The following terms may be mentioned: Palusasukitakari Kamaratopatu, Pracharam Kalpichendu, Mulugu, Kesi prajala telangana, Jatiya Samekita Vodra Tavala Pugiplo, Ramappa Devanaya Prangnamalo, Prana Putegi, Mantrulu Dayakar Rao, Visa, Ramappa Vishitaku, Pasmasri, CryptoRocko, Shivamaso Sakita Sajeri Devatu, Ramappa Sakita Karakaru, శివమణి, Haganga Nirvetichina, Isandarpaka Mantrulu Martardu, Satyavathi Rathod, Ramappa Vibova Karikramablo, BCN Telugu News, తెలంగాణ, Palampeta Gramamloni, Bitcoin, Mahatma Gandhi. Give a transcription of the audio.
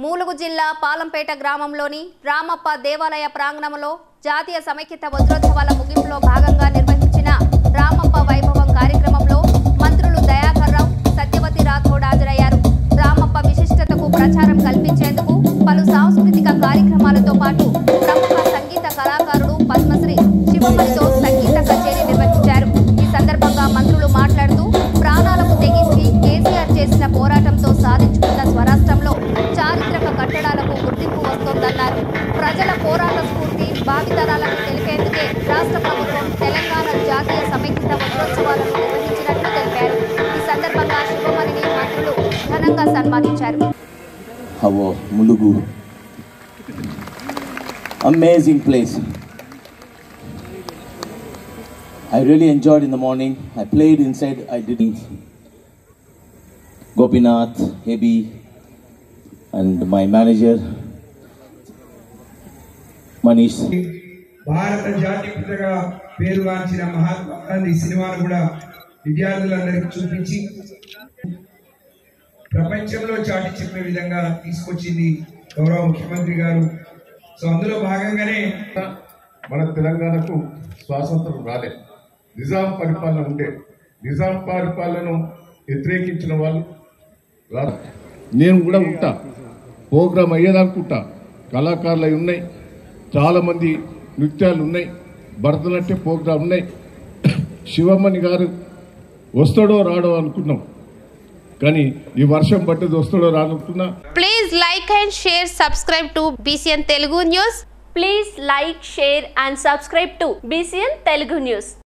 Mulugu Jilla, Palampeta Gramamloni, Ramappa Devanaya Prangnamalo, Jatiya Samekita Vodra Tavala Pugiplo, Haganga Nirvetichina, Ramappa Vibova Karikramablo, Mantrulu Dayakar Rao, Satyavathi Rathod Ajarayaru, Ramappa Vishitaku, Pracharam Kalpichendu, Palusasukitakari Kamaratopatu, Ramappa Sakita Karakaru, Pasmasri, Shivamaso Sakita Sajeri Devatu, Isandarpaka Mantrulu Martardu, Prana Putegi, Kesi prajala telangana సాధించుకున్న స్వరాష్ట్రంలో చారిత్రక కట్టడాలకు గుర్తింపు వస్తుందన్నారు. ప్రజల పోరాట స్ఫూర్తి భావితరాలకు తెలిపేందుకే రాష్ట్ర ప్రభుత్వం తెలంగాణ జాతీయ సమైక్యత దినోత్సవాలను నిర్వహించినట్లు తెలిపారు. ఈ సందర్భంగా శుభమని మంత్రులు ఘనంగా సన్మానించారు. Mulugu amazing place. I really enjoyed in the morning. I played inside. I didn't. Gopinath, Hebi, and my manager, Manish. Bharata Jati Pitaga Peruvanchina Mahatma Gandhi cinemaanu kuda vidyaarthulandariki chupinchi prapanchamlo chaati cheppe vidhanga iskochindi gaurav mukhyamantri garu. So andulo bhagangane mana telanganaku swaswantram raale nizam paripalana unte nizam paripalananu etrekinchina vallu. నేను కూడా ఉంటా, programme అయ్యేదాకుంటా. కళాకారులు అవి ఉన్నాయి, చాలామంది నృత్యాలు ఉన్నాయి, Bharatanatya programme ఉన్నాయి. శివమణి గారు వస్తాడో రాడో అనుకున్నాం, కానీ ఈ వర్షం పట్టేది వస్తాడో రానుకున్నా. Please like and share, subscribe to BCN Telugu News.